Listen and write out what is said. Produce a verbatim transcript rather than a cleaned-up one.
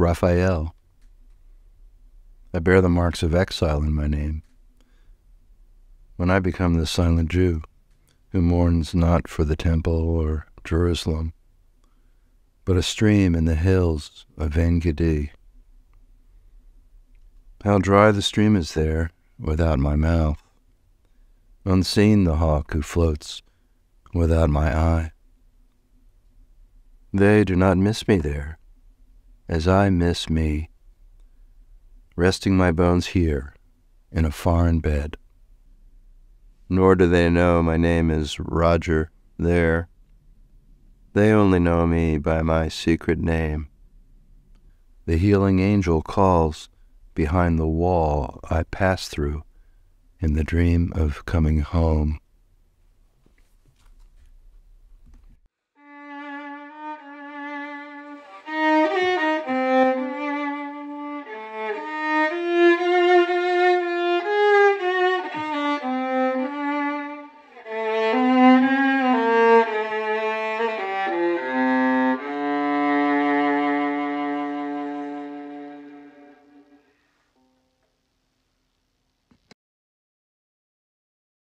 Rafael. I bear the marks of exile in my name. When I become the silent Jew, who mourns not for the temple or Jerusalem, but a stream in the hills of En-Gedi. How dry the stream is there without my mouth, unseen the hawk who floats without my eye. They do not miss me there, as I miss me, resting my bones here in a foreign bed. Nor do they know my name is Roger there. They only know me by my secret name. The healing angel calls behind the wall I pass through in the dream of coming home.